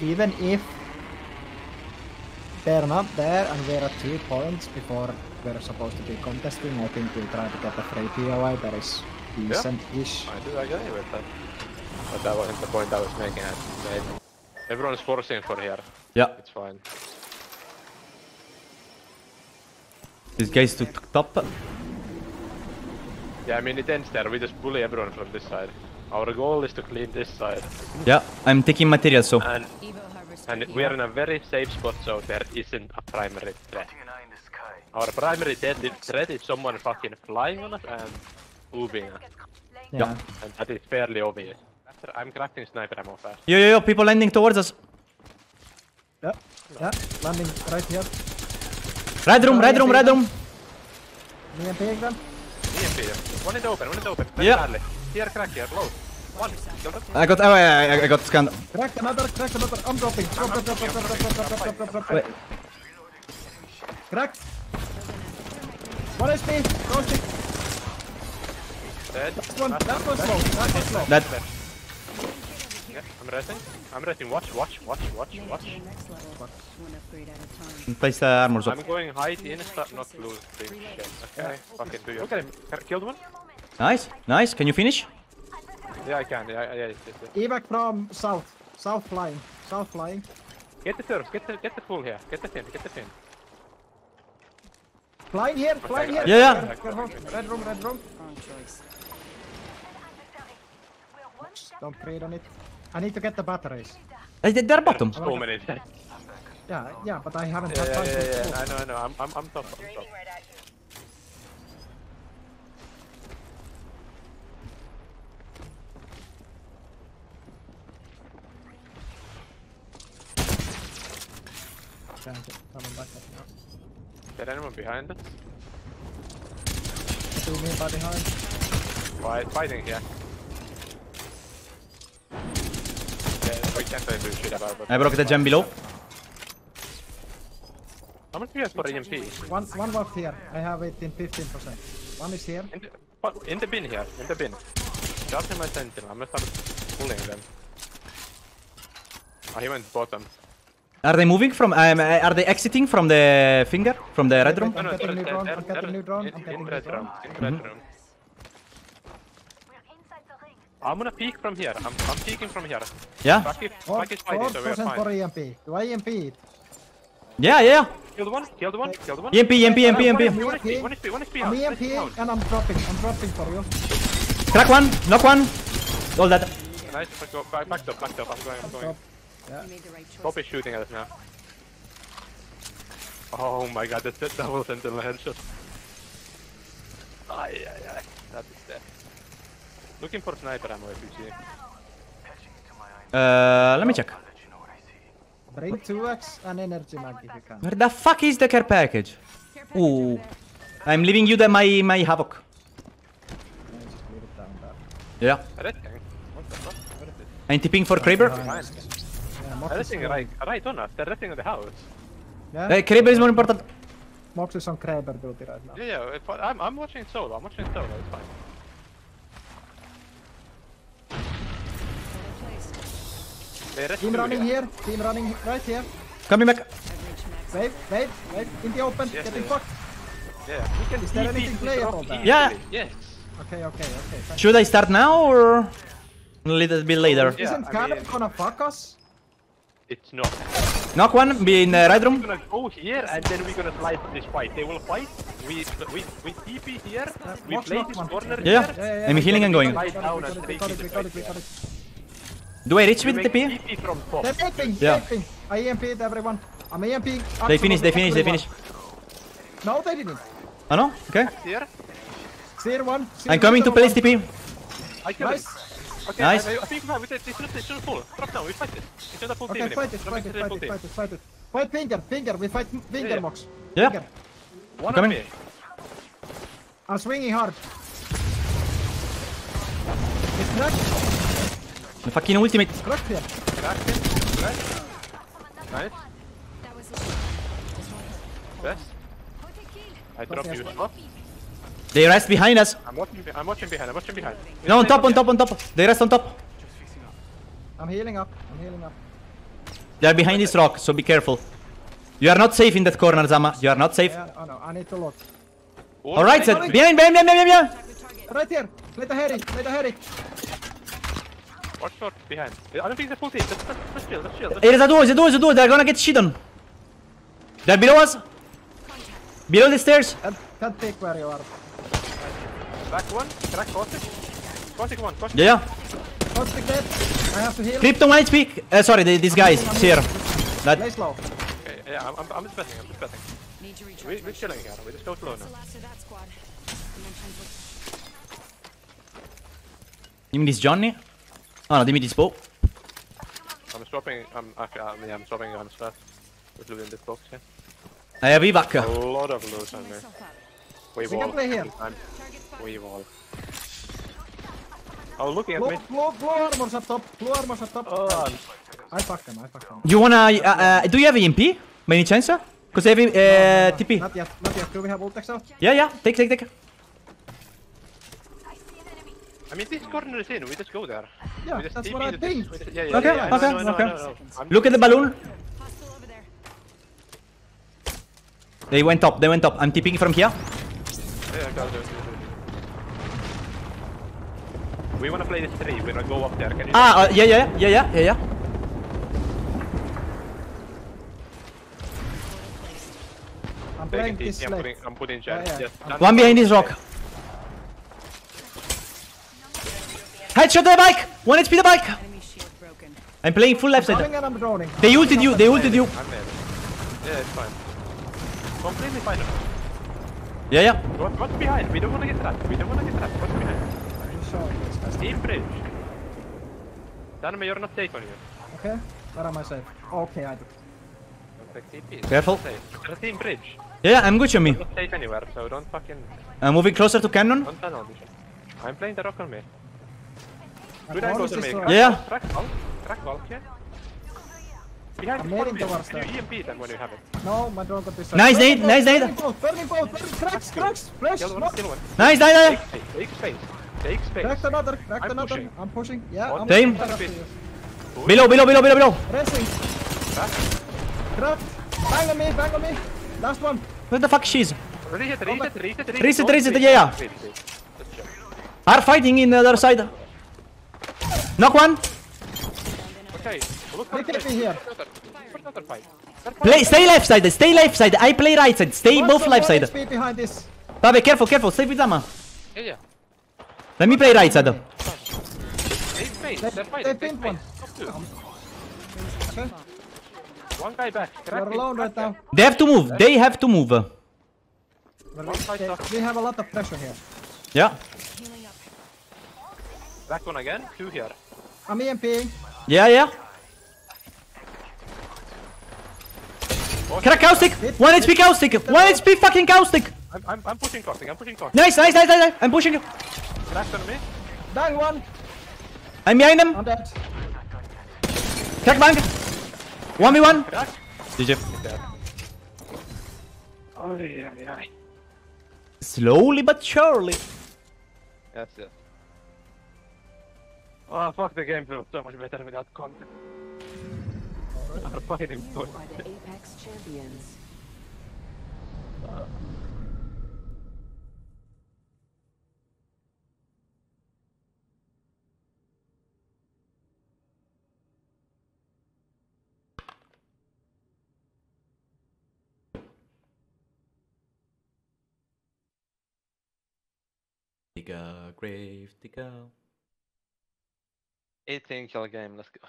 even if they're not there and we're at 2 points before we're supposed to be contesting, I think we'll try to get a free POI that is decent-ish. Yeah, I do agree with that. But that wasn't the point I was making. Everyone's forcing for here. Yeah. It's fine. These guys took top. Yeah, I mean it ends there. We just bully everyone from this side. Our goal is to clean this side. Yeah, I'm taking material, so... And we are in a very safe spot, so there isn't a primary threat. Our primary threat is someone fucking flying on us and moving us. Yeah. And that is fairly obvious. I'm crafting sniper ammo fast. Yo, people landing towards us. Yeah, yeah, landing right here. Red room. EMP again. One is open, Very badly. Here, crack here, low. One. I got scanned. Crack another. I'm dropping. Drop. Crack. One HP. Caustic. Dead. That was low. Dead. Yeah, I'm resting. Watch. Place the armor zone. I'm going hide in, not lose. Okay, fucking do you. Look at him. Killed one. Nice. Can you finish? Yeah, I can. Yeah. Evac from south. South flying. Get the turf. Get the pull here. Get the fin. Flying here. Yeah. Red room. Wrong choice. Don't trade on it. I need to get the batteries. They're bottom. So many. Yeah, but I haven't had time. Yeah. I know. I'm top. Is there anyone behind us? Two men behind. Fighting here. We can't do shit about it. I broke the gem below. How much do you have for EMP? One was here. I have it in 15%. One is here. In the bin here. Just in my sentinel. I'm gonna start pulling them. Oh, he went bottom. Are they moving from? Are they exiting from the finger? From the red room? No, I'm getting new drone. I'm gonna peek from here. I'm peeking from here. Yeah. Back it, so we're fine. For EMP. Do I EMP it? Yeah. Killed one. EMP. One is I'm EMPing and I'm dropping for you. Crack one, knock one. All that. Nice. Back up. I'm going. Yeah. Pop is shooting at us now. Oh my god, that's a double sentinel headshot. Aye. That is dead. Looking for sniper ammo if you see. Let me check. Bring 2x and energy mag if you can. Where the fuck is the care package? Ooh. I'm leaving you the my havoc. Yeah. I'm tipping for Kraber. Right on us. They're resting on the house. Yeah. Kraber is more important. Mox is on Kraber duty right now. Yeah. I'm watching solo. It's fine. Team running right here. Coming back. Wave. In the open. Yes, getting fucked. Yeah. Is there anything playable there? Yeah. Yes. Okay. Should I start now or a little bit later? Yeah, isn't Cannon gonna fuck us? It's not. Knock one. Be in the red room. We're gonna go here and then we're gonna slide this fight. They will fight. We TP here. We play this corner here. Yeah. I'm healing and going. Do I reach with the TP? They're tapping! Yeah. I EMP'd everyone. I'm EMPing. They finish. No, they didn't. Oh no? Okay. Seer one. I'm coming to place TP. Nice. Okay, nice. I think we should pull. Drop down, we fight it. It's not a full team anymore. Fight it. Fight finger. We fight finger, Mox. Yeah. One coming. I'm swinging hard. It's not. The fucking ultimate. Cracked him. Nice. Yes. I dropped you. What? They rest behind us. I'm watching behind. No, on top. They rest on top. I'm healing up. They are behind this rock, so be careful. You are not safe in that corner, Zama. You are not safe. Yeah, oh no, I need to lock. Alright, set. Behind. Right here. Let the hairy. Watch short behind. I don't think they're full team. Let's chill. There's a door. They're gonna get shit on. They're below us. Below the stairs. Can't take where you are. Back one. Can I Caustic? Caustic one. Caustic. Yeah. Caustic dead. I have to heal. Crypto 1 HP. Sorry, this guy is here. Nice low. Okay, yeah, I'm just betting. We're chilling again. We're just go slow now. You mean this Johnny? Oh no, they mean this Pope. I'm swapping on stuff. With loot in this box here. I have evac. A lot of loot on there. Wave wall. Wave wall. Oh, looking at me. Blue armors up top. Oh, I fucked them. You wanna... do you have EMP? By any chance? Because I have TP. Not yet. Do we have Ultex now? Yeah. Take. I mean, this corner is in. We just go there. Yeah, that's what I think. Yeah. Okay. Look at the balloon. They went up. I'm TPing from here. Yeah, I got it. We wanna play this tree. We're gonna go up there. Can you? Yeah. I'm playing this. I'm putting jets. Yeah. One behind this rock. Headshot the bike! 1 HP the bike! I'm playing full left side. They ulted you. Yeah, it's fine. Completely fine. Yeah. What's behind? We don't wanna get trapped. What's behind? I'm sorry. Team bridge. Danme, you're not safe on you. Okay. Where am I safe? Okay, I do. Careful. There's a team bridge. Yeah, I'm good on me. I'm not safe anywhere, so don't fucking... I'm moving closer to cannon. Don't turn on me. I'm playing the rock on me. Good angle to me. Yeah. Crack Valk, yeah. Behind the corpse, can you EMP them when you have it? No, my drone got this. Nice nade! Burning bolt! Cracks! Flash! Nice nade! Take space. Cracked another. I'm pushing. Yeah, I'm pushing. Below! Racing! Cracked! Bang on me! Last one! Where the fuck she is? Reset, yeah! Are fighting in the other side. Knock one. Okay, look for me here. Stay left side. I play right side. Stay both left side. Babe, careful. Stay with Zama. Yeah. Let me play right side. They pinned one. Okay. One guy back. They're alone right now. They have to move. We have a lot of pressure here. Yeah. Back one again, two here. I'm EMPing. Yeah. Crack Caustic! 1 HP Caustic! 1 HP fucking Caustic! I'm pushing Caustic. Nice. I'm pushing you. Cracked on me. Down one. I'm behind them. I'm dead. Crack bang. 1v1. Crack. GG. Oh, yeah. Slowly but surely. That's it. Oh fuck, the game feels so much better without content. I'm fighting for it. The Apex champions. Digger, grave digger. 18 kill game, let's go.